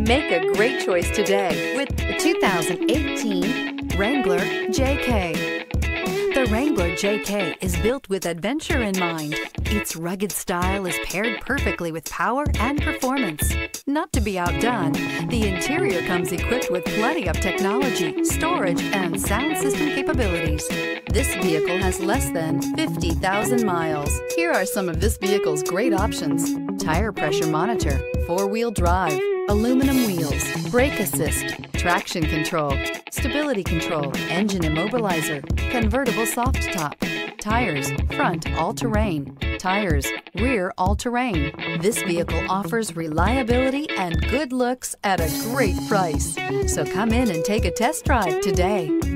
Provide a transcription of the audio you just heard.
Make a great choice today with the 2018 Wrangler JK. The Wrangler JK is built with adventure in mind. Its rugged style is paired perfectly with power and performance. Not to be outdone, the interior comes equipped with plenty of technology, storage, and sound system capabilities. This vehicle has less than 50,000 miles. Here are some of this vehicle's great options: tire pressure monitor, four-wheel drive, aluminum wheels, brake assist, traction control, stability control, engine immobilizer, convertible soft top, tires, front all-terrain, tires, rear all-terrain. This vehicle offers reliability and good looks at a great price. So come in and take a test drive today.